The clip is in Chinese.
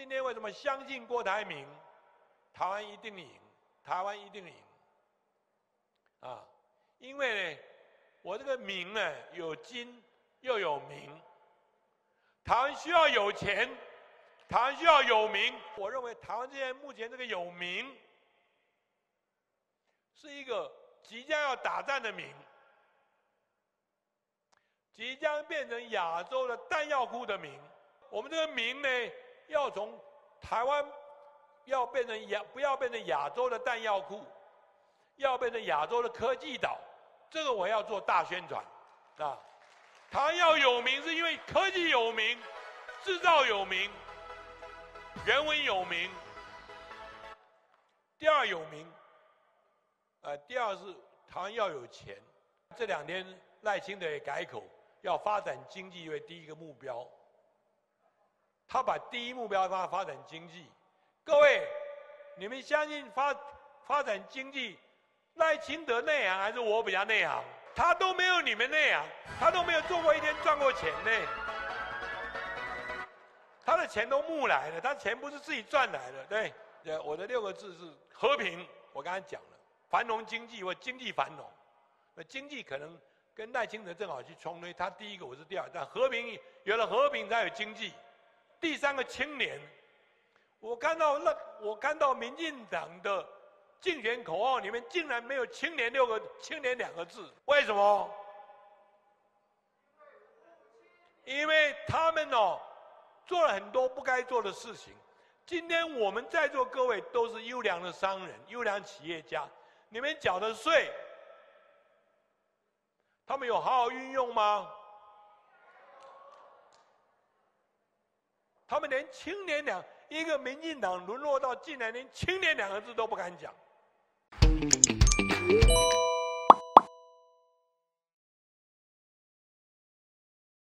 今天为什么相信郭台铭，台湾一定赢，台湾一定赢啊？因为呢，我这个名呢有金又有名，台湾需要有钱，台湾需要有名。我认为台湾现在目前这个有名，是一个即将要打仗的名，即将变成亚洲的弹药库的名。我们这个名呢，要从台湾要变成不要变成亚洲的弹药库，要变成亚洲的科技岛。这个我要做大宣传啊！台湾要有名，是因为科技有名，制造有名，人文有名。第二有名，第二是台湾要有钱。这两天赖清德也改口，要发展经济为第一个目标。他把第一目标发展经济，各位，你们相信发展经济，赖清德内行还是我比较内行？他都没有你们内行，他都没有做过一天赚过钱呢。他的钱都募来的，他钱不是自己赚来的。对，我的六个字是和平。我刚才讲了，繁荣经济或经济繁荣，那经济可能跟赖清德正好去冲突，他第一个，我是第二，但和平有了和平才有经济。第三个青年，我看到民进党的竞选口号里面竟然没有青年两个字，为什么？因为他们做了很多不该做的事情。今天我们在座各位都是优良的商人、优良企业家，你们缴的税，他们有好好运用吗？他们连青年一个民进党沦落到竟然连青年2个字都不敢讲。